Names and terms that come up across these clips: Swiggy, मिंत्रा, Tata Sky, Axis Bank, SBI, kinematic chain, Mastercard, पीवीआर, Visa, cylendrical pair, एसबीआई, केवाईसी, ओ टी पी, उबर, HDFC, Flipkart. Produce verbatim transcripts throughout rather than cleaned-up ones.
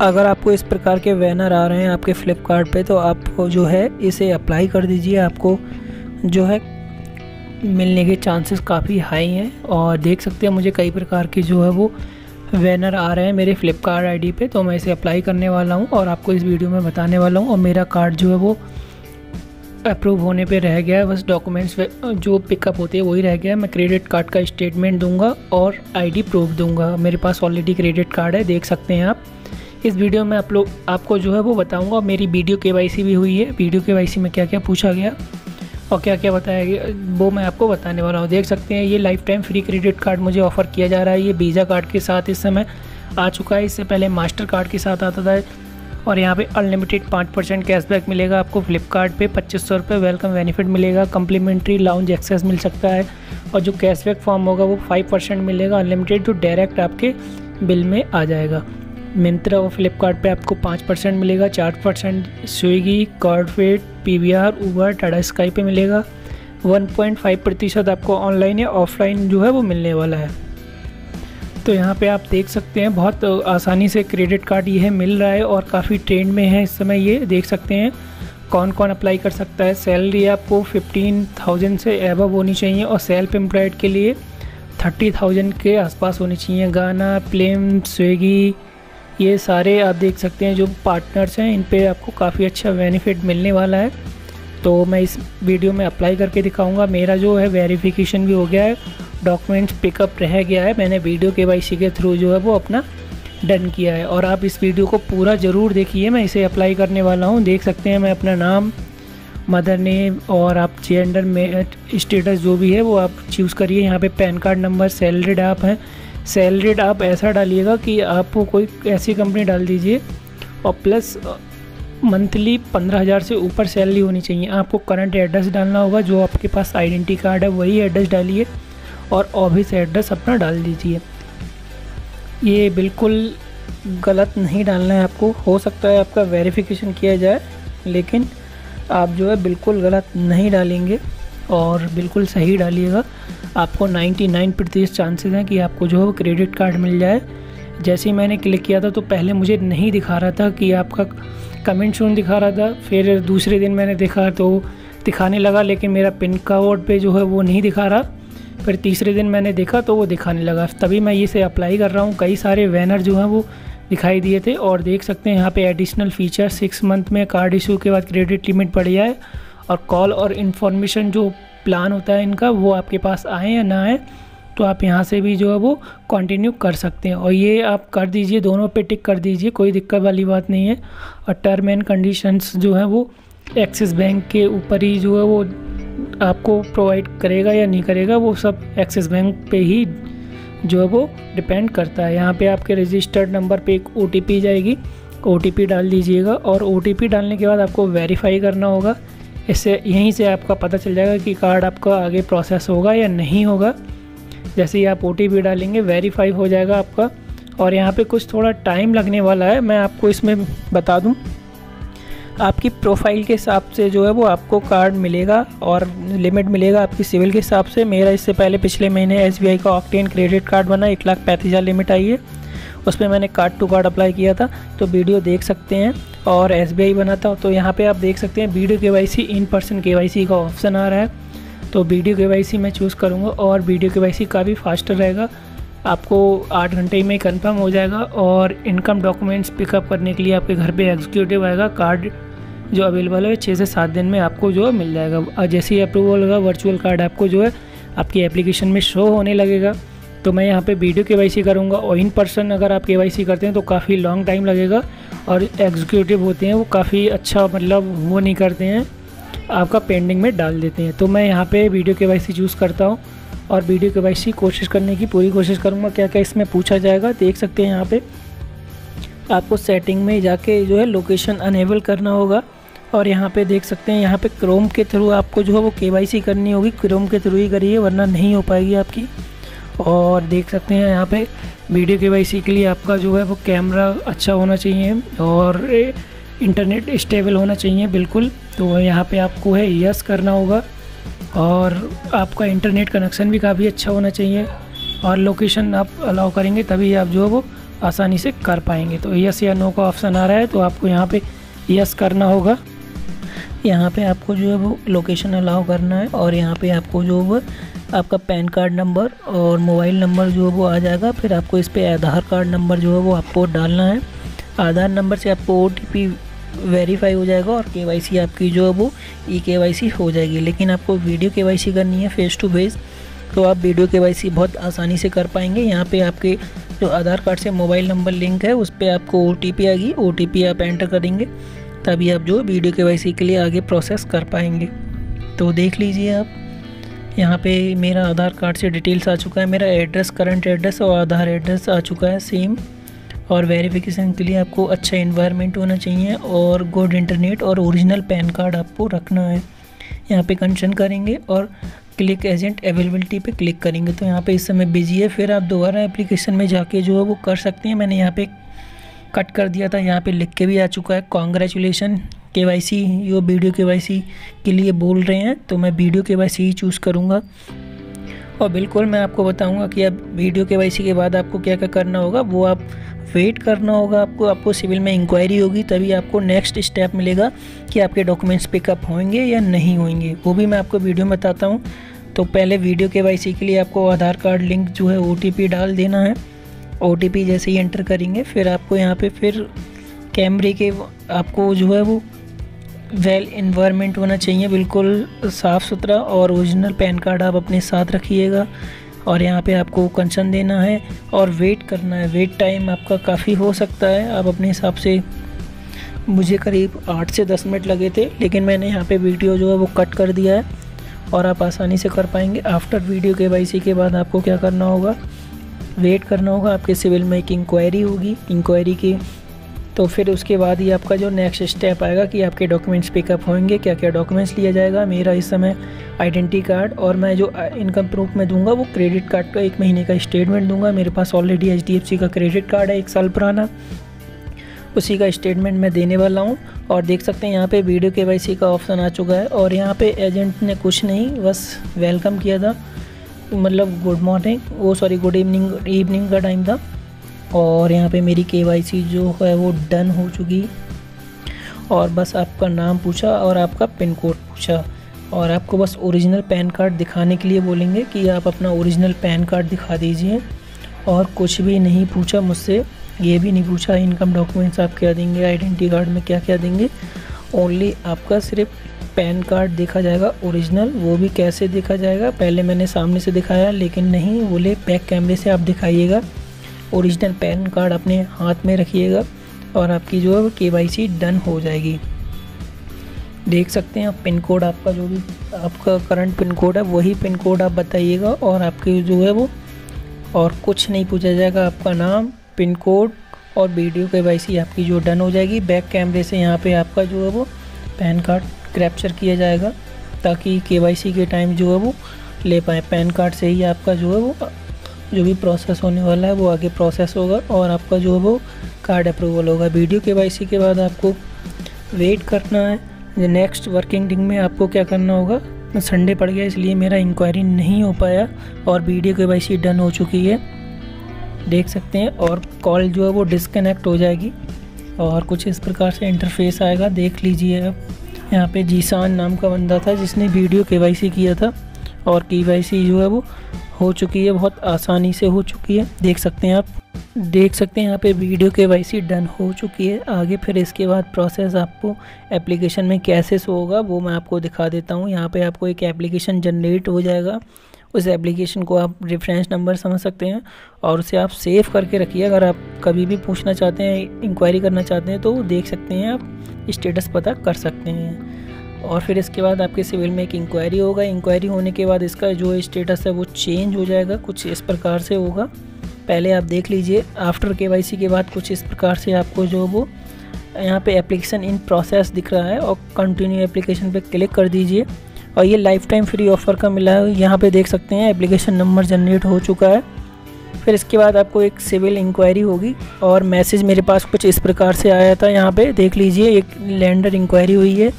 अगर आपको इस प्रकार के बैनर आ रहे हैं आपके फ्लिपकार्ट पे, तो आपको जो है इसे अप्लाई कर दीजिए, आपको जो है मिलने के चांसेस काफ़ी हाई हैं। और देख सकते हैं मुझे कई प्रकार के जो है वो बैनर आ रहे हैं मेरे फ्लिपकार्ट आईडी पे, तो मैं इसे अप्लाई करने वाला हूं और आपको इस वीडियो में बताने वाला हूं। और मेरा कार्ड जो है वो अप्रूव होने पे रह गया है, बस डॉक्यूमेंट्स जो पिकअप होते हैं वही रह गया है। मैं क्रेडिट कार्ड का स्टेटमेंट दूंगा और आईडी प्रूफ दूंगा। मेरे पास ऑलरेडी क्रेडिट कार्ड है, देख सकते हैं आप। इस वीडियो में आप लोग आपको जो है वो बताऊँगा। मेरी वीडियो केवाईसी भी हुई है, वीडियो केवाईसी में क्या क्या पूछा गया और क्या क्या बताया गया वो मैं आपको बताने वाला हूँ। देख सकते हैं ये life time free credit card मुझे ऑफ़र किया जा रहा है। ये वीज़ा कार्ड के साथ इस समय आ चुका है, इससे पहले मास्टर कार्ड के साथ आता था। और यहाँ पे अनलिमिटेड पाँच परसेंट कैशबैक मिलेगा आपको फ्लिपकार्ट पे, पच्चीस सौ रुपये वेलकम बेनिफिट मिलेगा, कम्प्लीमेंट्री लाउंज एक्सेस मिल सकता है। और जो कैशबैक फॉर्म होगा वो फाइव परसेंट मिलेगा अनलिमिटेड, जो डायरेक्ट आपके बिल में आ जाएगा। मिंत्रा और फ्लिपकार्ट पे आपको पाँच परसेंट मिलेगा, चार परसेंट स्विगी, कार्डफेड, पीवीआर, उबर, टाटा स्काई पे मिलेगा। वन पॉइंट फाइव प्रतिशत आपको ऑनलाइन या ऑफलाइन जो है वो मिलने वाला है। तो यहाँ पे आप देख सकते हैं बहुत आसानी से क्रेडिट कार्ड यह मिल रहा है और काफ़ी ट्रेंड में है इस समय। ये देख सकते हैं कौन कौन अप्लाई कर सकता है। सैलरी आपको फिफ्टीन थाउजेंड से एबव होनी चाहिए और सेल्फ एम्प्लॉयड के लिए थर्टी थाउजेंड के आसपास होनी चाहिए। गाना, प्लेम, स्विगी, ये सारे आप देख सकते हैं जो पार्टनर्स हैं, इन पे आपको काफ़ी अच्छा बेनिफिट मिलने वाला है। तो मैं इस वीडियो में अप्लाई करके दिखाऊंगा। मेरा जो है वेरिफिकेशन भी हो गया है, डॉक्यूमेंट्स पिकअप रह गया है, मैंने वीडियो केवाईसी के थ्रू जो है वो अपना डन किया है। और आप इस वीडियो को पूरा ज़रूर देखिए, मैं इसे अप्लाई करने वाला हूँ। देख सकते हैं मैं अपना नाम, मदर नेम और आप जेंडर में स्टेटस जो भी है वो आप चूज़ करिए। यहाँ पर पैन कार्ड नंबर, सैलरीड आप हैं, सैलरीड आप ऐसा डालिएगा कि आपको कोई ऐसी कंपनी डाल दीजिए और प्लस मंथली पंद्रह हज़ार से ऊपर सैलरी होनी चाहिए। आपको करंट एड्रेस डालना होगा, जो आपके पास आइडेंटिटी कार्ड है वही एड्रेस डालिए और ऑफिस एड्रेस अपना डाल दीजिए। ये बिल्कुल गलत नहीं डालना है आपको। हो सकता है आपका वेरिफिकेशन किया जाए, लेकिन आप जो है बिल्कुल गलत नहीं डालेंगे और बिल्कुल सही डालिएगा। आपको निन्यानवे प्रतिशत चांसेस हैं कि आपको जो है क्रेडिट कार्ड मिल जाए। जैसे ही मैंने क्लिक किया था तो पहले मुझे नहीं दिखा रहा था कि आपका कमेंट शून्य दिखा रहा था, फिर दूसरे दिन मैंने देखा तो दिखाने लगा, लेकिन मेरा पिन कोड पे जो है वो नहीं दिखा रहा। फिर तीसरे दिन मैंने देखा तो वो दिखाने लगा, तभी मैं इसे अप्लाई कर रहा हूँ। कई सारे बैनर जो हैं वो दिखाई दिए थे। और देख सकते हैं यहाँ पर एडिशनल फ़ीचर, सिक्स मंथ में कार्ड इशू के बाद क्रेडिट लिमिट बढ़ जाए और कॉल और इन्फॉर्मेशन जो प्लान होता है इनका वो आपके पास आए या ना आए तो आप यहाँ से भी जो है वो कंटिन्यू कर सकते हैं। और ये आप कर दीजिए, दोनों पे टिक कर दीजिए, कोई दिक्कत वाली बात नहीं है। और टर्म एंड कंडीशंस जो है वो एक्सिस बैंक के ऊपर ही जो है वो आपको प्रोवाइड करेगा या नहीं करेगा, वो सब एक्सिस बैंक पे ही जो है वो डिपेंड करता है। यहाँ पर आपके रजिस्टर्ड नंबर पर एक ओ टी पी जाएगी, ओ टी पी डाल दीजिएगा और ओ टी पी डालने के बाद आपको वेरीफाई करना होगा। इससे यहीं से आपका पता चल जाएगा कि कार्ड आपका आगे प्रोसेस होगा या नहीं होगा। जैसे ही आप ओ टी पी डालेंगे वेरीफाई हो जाएगा आपका। और यहाँ पे कुछ थोड़ा टाइम लगने वाला है, मैं आपको इसमें बता दूँ। आपकी प्रोफाइल के हिसाब से जो है वो आपको कार्ड मिलेगा और लिमिट मिलेगा आपकी सिविल के हिसाब से। मेरा इससे पहले पिछले महीने एस बी आई का ऑक्टेन क्रेडिट कार्ड बना, एक लाख पैंतीस हज़ार लिमिट आई है, उसमें मैंने कार्ड टू कार्ड अप्लाई किया था, तो वीडियो देख सकते हैं। और एसबीआई बना था, तो यहाँ पे आप देख सकते हैं video केवाईसी, in person केवाईसी का ऑप्शन आ रहा है, तो वीडियो केवाईसी मैं चूज़ करूँगा। और वीडियो केवाईसी काफ़ी फास्टर रहेगा, आपको आठ घंटे में कंफर्म हो जाएगा। और इनकम डॉक्यूमेंट्स पिकअप करने के लिए आपके घर पर एग्जीक्यूटिव आएगा, कार्ड जो अवेलेबल है छः से सात दिन में आपको जो मिल जाएगा। और जैसे ही अप्रूवल होगा वर्चुअल कार्ड आपको जो है आपकी एप्लीकेशन में शो होने लगेगा। तो मैं यहाँ पे वीडियो केवाईसी करूँगा। और इन पर्सन अगर आप केवाईसी करते हैं तो काफ़ी लॉन्ग टाइम लगेगा, और एग्जीक्यूटिव होते हैं वो काफ़ी अच्छा मतलब वो नहीं करते हैं, आपका पेंडिंग में डाल देते हैं। तो मैं यहाँ पे वीडियो केवाईसी चूज़ करता हूँ और वीडियो केवाईसी कोशिश करने की पूरी कोशिश करूँगा। क्या क्या इसमें पूछा जाएगा देख सकते हैं। यहाँ पर आपको सेटिंग में जाके जो है लोकेशन अनेबल करना होगा। और यहाँ पर देख सकते हैं यहाँ पर क्रोम के थ्रू आपको जो है वो केवाईसी करनी होगी, क्रोम के थ्रू ही करिए वरना नहीं हो पाएगी आपकी। और देख सकते हैं यहाँ पे वीडियो केवाईसी के लिए आपका जो है वो कैमरा अच्छा होना चाहिए और इंटरनेट स्टेबल होना चाहिए बिल्कुल। तो यहाँ पे आपको है यस करना होगा और आपका इंटरनेट कनेक्शन भी काफ़ी अच्छा होना चाहिए। और लोकेशन आप अलाउ करेंगे तभी आप जो है वो आसानी से कर पाएंगे। तो यस या नो का ऑप्शन आ रहा है, तो आपको यहाँ पे यस करना होगा। यहाँ पे आपको जो है वो लोकेशन अलाउ करना है और यहाँ पे आपको जो वो आपका पैन कार्ड नंबर और मोबाइल नंबर जो है वो आ जाएगा। फिर आपको इस पर आधार कार्ड नंबर जो है वो आपको डालना है। आधार नंबर से आपको ओ टी पी वेरीफाई हो जाएगा और के वाई सी आपकी जो है वो ई के वाई सी हो जाएगी। लेकिन आपको वीडियो के वाई सी करनी है फेस टू फेस, तो आप वीडियो के वाई सी बहुत आसानी से कर पाएंगे। यहाँ पे आपके जो आधार कार्ड से मोबाइल नंबर लिंक है उस पर आपको ओ टी पी आएगी। ओ टी पी आप एंटर करेंगे तभी आप जो वीडियो के वाई सी के लिए आगे प्रोसेस कर पाएंगे। तो देख लीजिए आप, यहाँ पे मेरा आधार कार्ड से डिटेल्स आ चुका है, मेरा एड्रेस, करंट एड्रेस और आधार एड्रेस आ चुका है सेम। और वेरिफिकेशन के लिए आपको अच्छा इन्वायरमेंट होना चाहिए और गुड इंटरनेट और ओरिजिनल पैन कार्ड आपको रखना है। यहाँ पे कंसर्न करेंगे और क्लिक एजेंट अवेलेबिलिटी पे क्लिक करेंगे। तो यहाँ पे इस समय बिजी है, फिर आप दोबारा एप्लीकेशन में जाके जो है वो कर सकते हैं। मैंने यहाँ पे कट कर दिया था, यहाँ पे लिख के भी आ चुका है कॉन्ग्रेचुलेसन के वाई सी यो वीडियो के वाई सी के लिए बोल रहे हैं, तो मैं वीडियो के वाई सी ही चूज़ करूँगा। और बिल्कुल मैं आपको बताऊँगा कि अब वीडियो के वाई सी के बाद आपको क्या क्या करना होगा। वो आप वेट करना होगा, आपको आपको सिविल में इंक्वायरी होगी तभी आपको नेक्स्ट स्टेप मिलेगा कि आपके डॉक्यूमेंट्स पिकअप होंगे या नहीं होंगे, वो भी मैं आपको वीडियो में बताता हूँ। तो पहले वीडियो के वाई सी के लिए आपको आधार कार्ड लिंक जो है ओ टी पी डाल देना है। ओ टी पी जैसे ही एंटर करेंगे फिर आपको यहाँ पे फिर कैमरे के आपको जो है वो वेल इन्वायरमेंट होना चाहिए, बिल्कुल साफ़ सुथरा, और ओरिजिनल पैन कार्ड आप अपने साथ रखिएगा। और यहाँ पे आपको कंसर्न देना है और वेट करना है। वेट टाइम आपका काफ़ी हो सकता है, आप अपने हिसाब से, मुझे करीब आठ से दस मिनट लगे थे, लेकिन मैंने यहाँ पे वीडियो जो है वो कट कर दिया है और आप आसानी से कर पाएंगे। After video K Y C के बाद आपको क्या करना होगा, वेट करना होगा। आपके सिविल में एक इंक्वायरी होगी, इंक्वायरी की तो फिर उसके बाद ही आपका जो नेक्स्ट स्टेप आएगा कि आपके डॉक्यूमेंट्स पिकअप होंगे। क्या क्या डॉक्यूमेंट्स लिया जाएगा, मेरा इस समय आइडेंटिटी कार्ड और मैं जो इनकम प्रूफ में दूंगा वो क्रेडिट कार्ड का एक महीने का स्टेटमेंट दूंगा। मेरे पास already H D F C का क्रेडिट कार्ड है एक साल पुराना, उसी का स्टेटमेंट मैं देने वाला हूँ। और देख सकते हैं यहाँ पे वीडियो के वाई सी का ऑप्शन आ चुका है और यहाँ पे एजेंट ने कुछ नहीं, बस वेलकम किया था, मतलब गुड मॉर्निंग, वो सॉरी गुड इवनिंग, इवनिंग का टाइम था। और यहाँ पे मेरी केवाईसी जो है वो डन हो चुकी और बस आपका नाम पूछा और आपका पिन कोड पूछा और आपको बस ओरिजिनल पैन कार्ड दिखाने के लिए बोलेंगे कि आप अपना ओरिजिनल पैन कार्ड दिखा दीजिए। और कुछ भी नहीं पूछा मुझसे, ये भी नहीं पूछा इनकम डॉक्यूमेंट्स आप क्या देंगे, आइडेंटिटी कार्ड में क्या क्या देंगे। ओनली आपका सिर्फ पैन कार्ड देखा जाएगा ओरिजिनल, वो भी कैसे देखा जाएगा, पहले मैंने सामने से दिखाया लेकिन नहीं बोले बैक कैमरे से आप दिखाइएगा। ओरिजिनल पैन कार्ड अपने हाथ में रखिएगा और आपकी जो है केवाईसी डन हो जाएगी। देख सकते हैं आप, पिन कोड आपका जो भी आपका करंट पिन कोड है वही पिन कोड आप बताइएगा और आपकी जो है वो, और कुछ नहीं पूछा जाएगा। आपका नाम, पिन कोड और वीडियो केवाईसी आपकी जो डन हो जाएगी। बैक कैमरे से यहाँ पे आपका जो है वो पैन कार्ड कैप्चर किया जाएगा ताकि केवाईसी के टाइम जो है वो ले पाए। पैन कार्ड से ही आपका जो है वो जो भी प्रोसेस होने वाला है वो आगे प्रोसेस होगा और आपका जो है वो कार्ड अप्रूवल होगा। वीडियो केवाईसी के बाद आपको वेट करना है, नेक्स्ट वर्किंग डे में आपको क्या करना होगा। संडे पड़ गया इसलिए मेरा इंक्वायरी नहीं हो पाया और वीडियो केवाईसी डन हो चुकी है, देख सकते हैं। और कॉल जो है वो डिस्कनेक्ट हो जाएगी और कुछ इस प्रकार से इंटरफेस आएगा, देख लीजिए आप। यहाँ पे जीशान नाम का बंदा था जिसने वीडियो केवाईसी किया था और केवाईसी जो है वो हो चुकी है, बहुत आसानी से हो चुकी है, देख सकते हैं आप। देख सकते हैं यहाँ पे वीडियो केवाईसी डन हो चुकी है। आगे फिर इसके बाद प्रोसेस आपको एप्लीकेशन में कैसे शो होगा वो मैं आपको दिखा देता हूँ। यहाँ पे आपको एक एप्लीकेशन जनरेट हो जाएगा, उस एप्लीकेशन को आप रेफरेंस नंबर समझ सकते हैं और उसे आप सेव करके रखिए। अगर आप कभी भी पूछना चाहते हैं, इंक्वायरी करना चाहते हैं तो देख सकते हैं आप, स्टेटस पता कर सकते हैं। और फिर इसके बाद आपके सिविल में एक इंक्वायरी होगा। इंक्वायरी होने के बाद इसका जो स्टेटस है वो चेंज हो जाएगा, कुछ इस प्रकार से होगा, पहले आप देख लीजिए। आफ्टर केवाईसी के बाद कुछ इस प्रकार से आपको जो वो यहाँ पे एप्लीकेशन इन प्रोसेस दिख रहा है और कंटिन्यू एप्लीकेशन पे क्लिक कर दीजिए। और ये लाइफ टाइम फ्री ऑफर का मिला है, यहाँ पर देख सकते हैं एप्लीकेशन नंबर जनरेट हो चुका है। फिर इसके बाद आपको एक सिविल इंक्वायरी होगी और मैसेज मेरे पास कुछ इस प्रकार से आया था, यहाँ पर देख लीजिए। एक लैंडर इंक्वायरी हुई है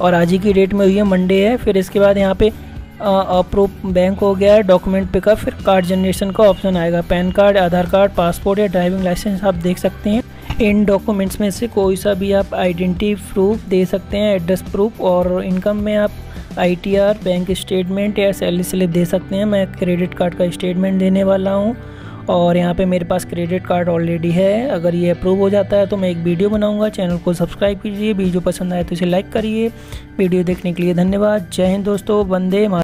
और आज ही की डेट में हुई है, मंडे है। फिर इसके बाद यहाँ पे अप्रूव बैंक हो गया है, डॉक्यूमेंट पे का, फिर कार्ड जनरेशन का ऑप्शन आएगा, PAN card, Aadhaar card, passport या ड्राइविंग लाइसेंस आप देख सकते हैं। इन डॉक्यूमेंट्स में से कोई सा भी आप आइडेंटिटी प्रूफ दे सकते हैं, एड्रेस प्रूफ, और इनकम में आप I T R, bank statement या सैलरी स्लिप दे सकते हैं। मैं क्रेडिट कार्ड का स्टेटमेंट देने वाला हूँ और यहाँ पे मेरे पास क्रेडिट कार्ड ऑलरेडी है। अगर ये अप्रूव हो जाता है तो मैं एक वीडियो बनाऊँगा। चैनल को सब्सक्राइब कीजिए, वीडियो पसंद आए तो इसे लाइक करिए। वीडियो देखने के लिए धन्यवाद। जय हिंद दोस्तों, वंदे मातरम।